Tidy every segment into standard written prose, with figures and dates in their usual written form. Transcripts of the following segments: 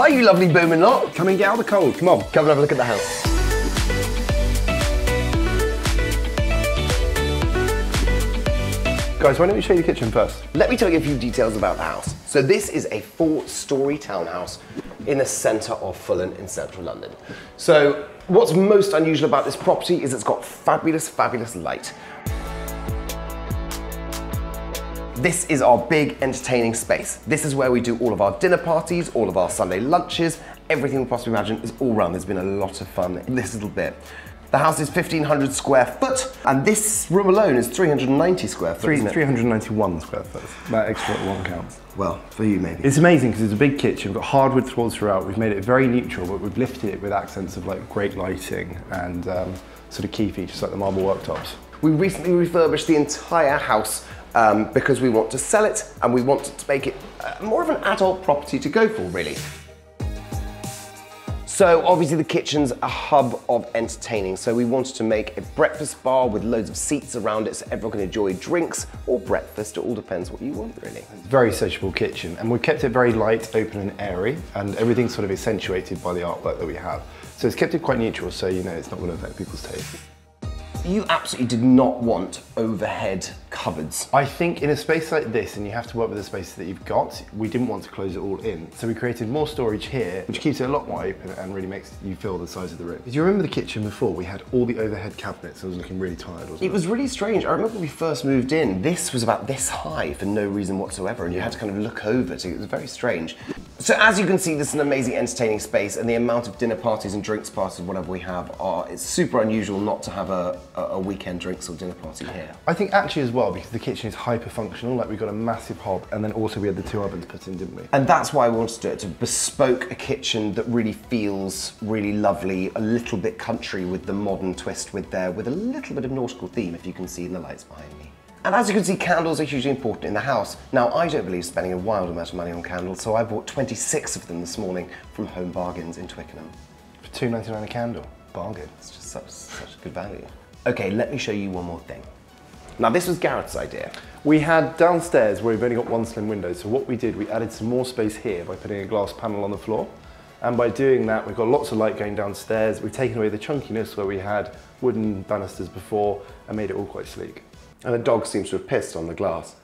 Hi, you lovely booming lot. Come and get out of the cold. Come on. Come and have a look at the house. Guys, why don't we show you the kitchen first? Let me tell you a few details about the house. So this is a 4-storey townhouse in the centre of Fulham in central London. So what's most unusual about this property is it's got fabulous, fabulous light. This is our big entertaining space. This is where we do all of our dinner parties, all of our Sunday lunches, everything we possibly imagine is all round. There's been a lot of fun in this little bit. The house is 1,500 square foot, and this room alone is 390 square foot, isn't it? 391 square foot. That extra one counts. Well, for you maybe. It's amazing because it's a big kitchen. We've got hardwood floors throughout. We've made it very neutral, but we've lifted it with accents of like great lighting and sort of key features like the marble worktops. We recently refurbished the entire house because we want to sell it, and we want to make it more of an adult property to go for, really. So obviously the kitchen's a hub of entertaining, so we wanted to make a breakfast bar with loads of seats around it so everyone can enjoy drinks or breakfast. It all depends what you want, really. It's a very sociable kitchen, and we've kept it very light, open and airy, and everything's sort of accentuated by the artwork that we have. So it's kept it quite neutral, so you know it's not going to affect people's taste. You absolutely did not want overhead cupboards. I think in a space like this, and you have to work with the spaces that you've got, we didn't want to close it all in. So we created more storage here, which keeps it a lot more open and really makes you feel the size of the room. Do you remember the kitchen before? We had all the overhead cabinets. I was looking really tired, wasn't it? It was really strange. I remember when we first moved in, this was about this high for no reason whatsoever, and you had to kind of look over to, it was very strange. So as you can see, this is an amazing entertaining space, and the amount of dinner parties and drinks parties, whatever we have, it's super unusual not to have a weekend drinks or dinner party here. I think actually as well, because the kitchen is hyper-functional, like we've got a massive hob, and then also we had the two ovens put in, didn't we? And that's why we wanted to do it, to bespoke a kitchen that really feels really lovely, a little bit country with the modern twist with a little bit of nautical theme, if you can see in the lights behind me. And as you can see, candles are hugely important in the house. Now, I don't believe spending a wild amount of money on candles, so I bought 26 of them this morning from Home Bargains in Twickenham. For £2.99 a candle. Bargain. It's just such good value. Okay, let me show you one more thing. Now, this was Gareth's idea. We had downstairs where we've only got one slim window, so what we did, we added some more space here by putting a glass panel on the floor. And by doing that, we've got lots of light going downstairs. We've taken away the chunkiness where we had wooden banisters before and made it all quite sleek. And the dog seems to have pissed on the glass.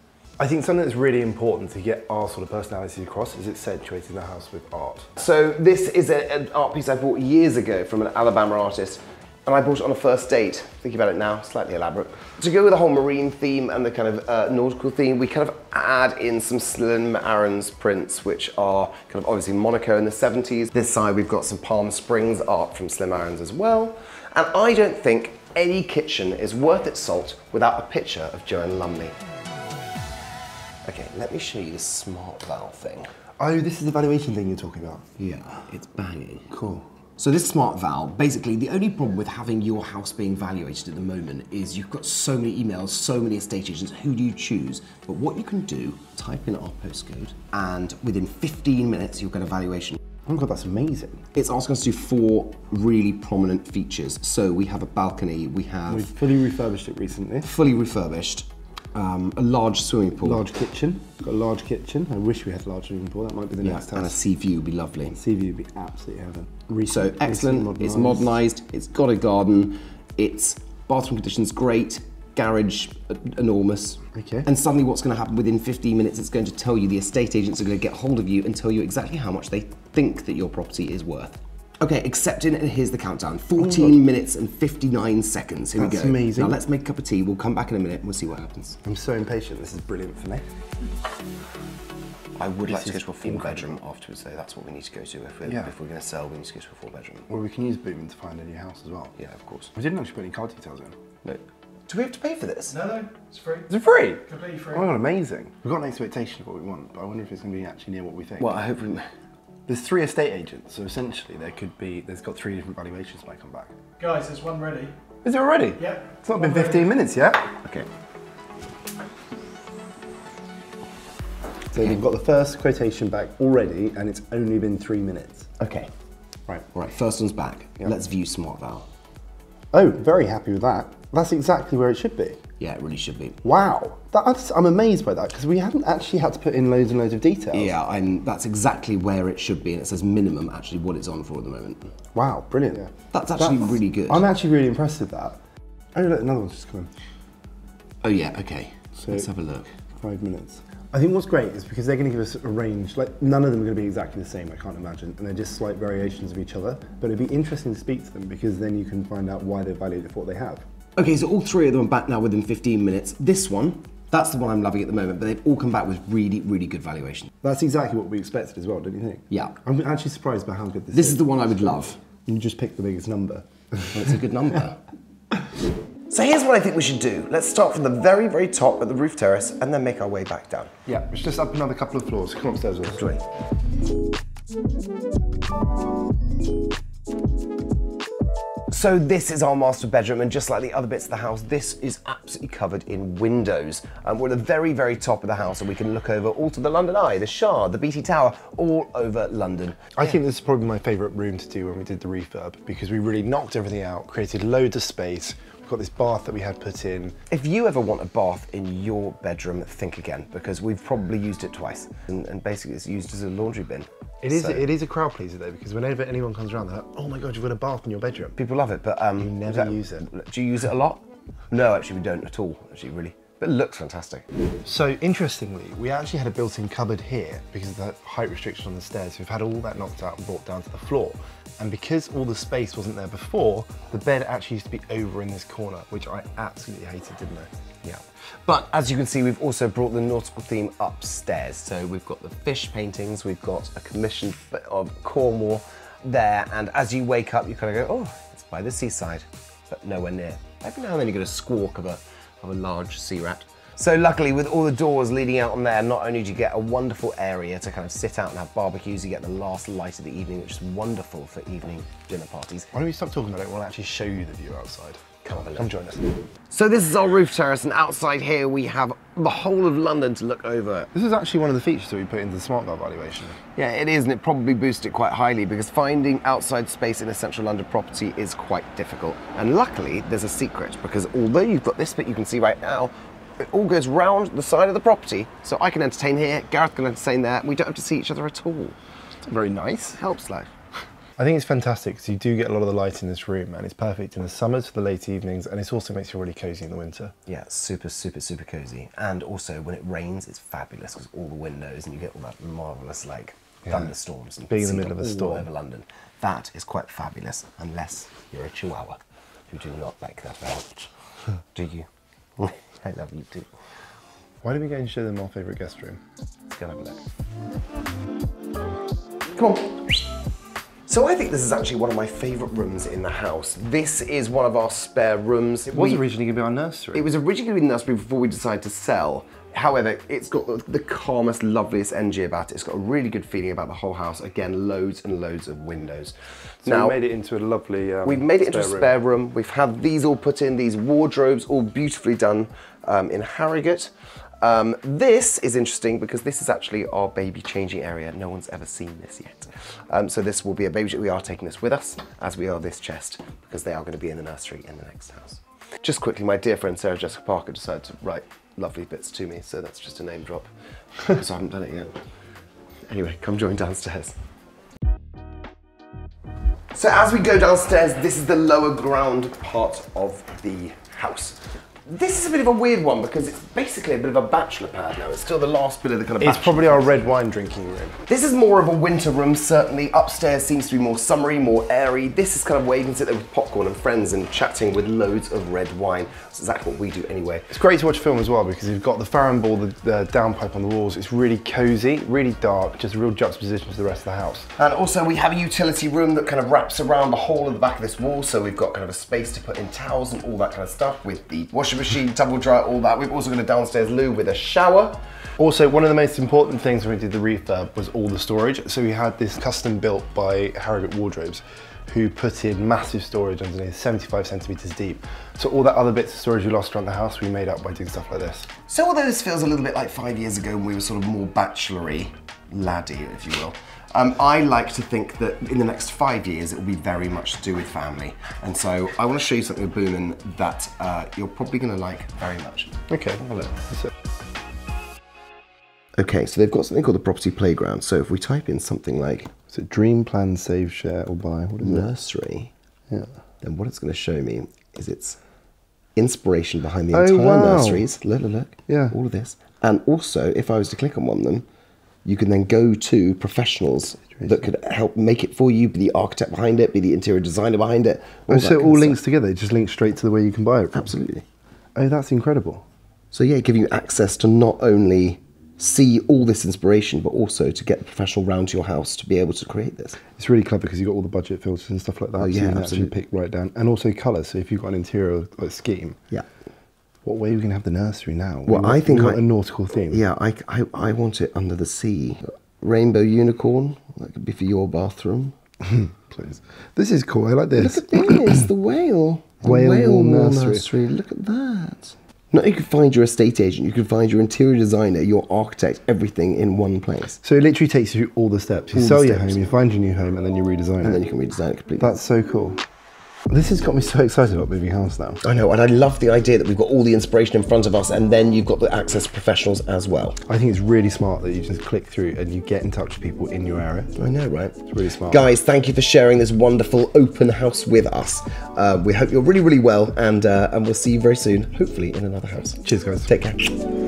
I think something that's really important to get our sort of personality across is accentuating the house with art. So this is an art piece I bought years ago from an Alabama artist, and I bought it on a first date. Thinking about it now, slightly elaborate. To go with the whole marine theme and the kind of nautical theme, we kind of add in some Slim Aaron's prints, which are kind of obviously Monaco in the 70s. This side we've got some Palm Springs art from Slim Aaron's as well. And I don't think any kitchen is worth its salt without a picture of Joanne Lumley. Okay, let me show you the SmartVal thing. Oh, this is the valuation thing you're talking about? Yeah, it's banging. Cool. So this SmartVal, basically the only problem with having your house being valuated at the moment is you've got so many emails, so many estate agents, who do you choose? But what you can do, type in our postcode, and within 15 minutes you'll get a valuation. Oh my God, that's amazing. It's asking us to do 4 really prominent features. So we have a balcony, we have... We've fully refurbished it recently. Fully refurbished. A large swimming pool. Large kitchen. Got a large kitchen. I wish we had a large swimming pool. That might be the next time. And a sea view would be lovely. Sea view would be absolutely heaven. So excellent. It's modernised. It's got a garden. Its bathroom condition's great. Garage, enormous. Okay. And suddenly what's going to happen within 15 minutes, it's going to tell you, the estate agents are going to get hold of you and tell you exactly how much they think that your property is worth. Okay, accepted, and here's the countdown. 14 minutes and 59 seconds, here we go. That's amazing. Now let's make a cup of tea, we'll come back in a minute, we'll see what happens. I'm so impatient, this is brilliant for me. I would like to go to a 4-bedroom afterwards though, that's what we need to go to. If we're going to sell, we need to go to a 4-bedroom. Well, we can use Boomin to find a new house as well. Yeah, of course. We didn't actually put any card details in. No. Do we have to pay for this? No, it's free. Is it free? Completely free. Oh my God, amazing. We've got an expectation of what we want, but I wonder if it's going to be actually near what we think. Well, I hope we... There's 3 estate agents, so essentially there could be... There's got 3 different valuations that might come back. Guys, there's one ready. Is it already? Yeah. It's not been 15 minutes yet. Okay. So we've got the first quotation back already, and it's only been 3 minutes. Okay. Right. All right, first one's back. Yep. Let's view SmartVal. Oh, very happy with that. That's exactly where it should be. Yeah, it really should be. Wow, I'm amazed by that, because we haven't actually had to put in loads and loads of details. Yeah, that's exactly where it should be, and it says minimum actually what it's on for at the moment. Wow, brilliant. Yeah. That's actually really good. I'm actually really impressed with that. Oh, look, another one's just come in. Oh yeah, okay, so let's have a look. 5 minutes. I think what's great is because they're going to give us a range, like none of them are going to be exactly the same, I can't imagine, and they're just slight variations of each other, but it'd be interesting to speak to them because then you can find out why they're valued at what they have. Okay, so all three of them are back now within 15 minutes. This one, that's the one I'm loving at the moment, but they've all come back with really, really good valuation. That's exactly what we expected as well, don't you think? Yeah. I'm actually surprised by how good this is. This is the one I would love. You just pick the biggest number. Well, it's a good number. So here's what I think we should do. Let's start from the very, very top at the roof terrace and then make our way back down. Yeah, let's just up another couple of floors. Come upstairs with us. Join. So this is our master bedroom, and just like the other bits of the house, this is absolutely covered in windows. We're at the very, very top of the house, and we can look over all to the London Eye, the Shard, the BT Tower, all over London. I think this is probably my favourite room to do when we did the refurb, because we really knocked everything out, created loads of space. Got this bath that we had put in. If you ever want a bath in your bedroom, think again, because we've probably used it twice, and basically it's used as a laundry bin. It is a crowd pleaser though, because whenever anyone comes around, they're like, oh my God, you've got a bath in your bedroom. People love it, but you never use it. Do you use it a lot? No, actually we don't at all, actually, really. But it looks fantastic. So interestingly, we actually had a built-in cupboard here because of the height restriction on the stairs. We've had all that knocked out and brought down to the floor. And because all the space wasn't there before, the bed actually used to be over in this corner, which I absolutely hated, didn't I? Yeah. But as you can see, we've also brought the nautical theme upstairs. So we've got the fish paintings, we've got a commission of Cornwall there. And as you wake up, you kind of go, oh, it's by the seaside, but nowhere near. Every now and then you get a squawk of a large sea rat. So luckily, with all the doors leading out on there, not only do you get a wonderful area to kind of sit out and have barbecues, you get the last light of the evening, which is wonderful for evening dinner parties. Why don't we stop talking about it? We'll actually show you the view outside. Come on, come join us. So this is our roof terrace, and outside here we have the whole of London to look over. This is actually one of the features that we put into the SmartVal valuation. Yeah, it is, and it probably boosted it quite highly, because finding outside space in a central London property is quite difficult. And luckily, there's a secret, because although you've got this bit you can see right now, it all goes round the side of the property, so I can entertain here, Gareth can entertain there, and we don't have to see each other at all. It's very nice. Helps life. I think it's fantastic because you do get a lot of the light in this room, and it's perfect in the summers for the late evenings, and it also makes you really cosy in the winter. Yeah, super, super, super cosy. And also when it rains, it's fabulous because all the windows, and you get all that marvellous like thunderstorms. And being in the middle of a storm. All over London. That is quite fabulous, unless you're a chihuahua, who do not like that very much. Do you? I love you too. Why don't we go and show them our favourite guest room? Let's go and have a look. Come on. So I think this is actually one of my favourite rooms in the house. This is one of our spare rooms. It was originally going to be our nursery. It was originally going to be the nursery before we decided to sell. However, it's got the calmest, loveliest energy about it. It's got a really good feeling about the whole house. Again, loads and loads of windows. So now, we made it into a lovely we've made it into a spare room. We've had these all put in, these wardrobes, all beautifully done in Harrogate. This is interesting because this is actually our baby changing area. No one's ever seen this yet. So this will be a baby, we are taking this with us, as we are this chest, because they are going to be in the nursery in the next house. Just quickly, my dear friend Sarah Jessica Parker decided to write lovely bits to me, so that's just a name drop, because I haven't done it yet. Anyway, come join downstairs. So as we go downstairs, this is the lower ground part of the house. This is a bit of a weird one because it's basically a bit of a bachelor pad now. It's still the last bit of the kind of bachelor. It's probably our red wine drinking room. This is more of a winter room, certainly. Upstairs seems to be more summery, more airy. This is kind of where you can sit there with popcorn and friends and chatting with loads of red wine. That's exactly what we do anyway. It's great to watch film as well because you've got the Farrenball, the downpipe on the walls. It's really cozy, really dark, just a real juxtaposition to the rest of the house. And also we have a utility room that kind of wraps around the whole of the back of this wall. So we've got kind of a space to put in towels and all that kind of stuff with the washing machine, double dry, all that. We've also got a downstairs loo with a shower. Also, one of the most important things when we did the refurb was all the storage. So we had this custom built by Harrogate Wardrobes, who put in massive storage underneath, 75 centimetres deep. So all that other bits of storage we lost around the house, we made up by doing stuff like this. So although this feels a little bit like 5 years ago when we were sort of more bachelory, laddie, if you will. I like to think that in the next 5 years, it will be very much to do with family. And so I want to show you something with Boomin that you're probably going to like very much. Okay, well, that's it. Okay, so they've got something called the Property Playground. So if we type in something like... So dream, plan, save, share, or buy. What is nursery. It? Nursery. Yeah. Then what it's going to show me is its inspiration behind the entire nurseries. Look, look, look. Yeah. All of this. And also, if I was to click on one of them, you can then go to professionals that could help make it for you, be the architect behind it, be the interior designer behind it. Oh, so it all links together, it just links straight to the way you can buy it from. Absolutely. Oh, that's incredible. So yeah, giving you access to not only see all this inspiration, but also to get a professional round to your house to be able to create this. It's really clever because you've got all the budget filters and stuff like that. Oh, yeah, so you can actually pick right down. And also colours, so if you've got an interior scheme. Yeah. What way are we going to have the nursery now? Well, I think we've got a nautical theme. Yeah, I want it under the sea. Rainbow unicorn, that could be for your bathroom. Please. This is cool, I like this. Look at this, the whale. Whale nursery, look at that. Now you can find your estate agent, you can find your interior designer, your architect, everything in one place. So it literally takes you through all the steps. You sell your home, you find your new home, and then you redesign it. And then you can redesign it completely. That's so cool. This has got me so excited about moving house now. I know, and I love the idea that we've got all the inspiration in front of us and then you've got the access to professionals as well. I think it's really smart that you just click through and you get in touch with people in your area. I know, right? It's really smart. Guys, thank you for sharing this wonderful open house with us. We hope you're really, really well and we'll see you very soon, hopefully in another house. Cheers, guys. Take care.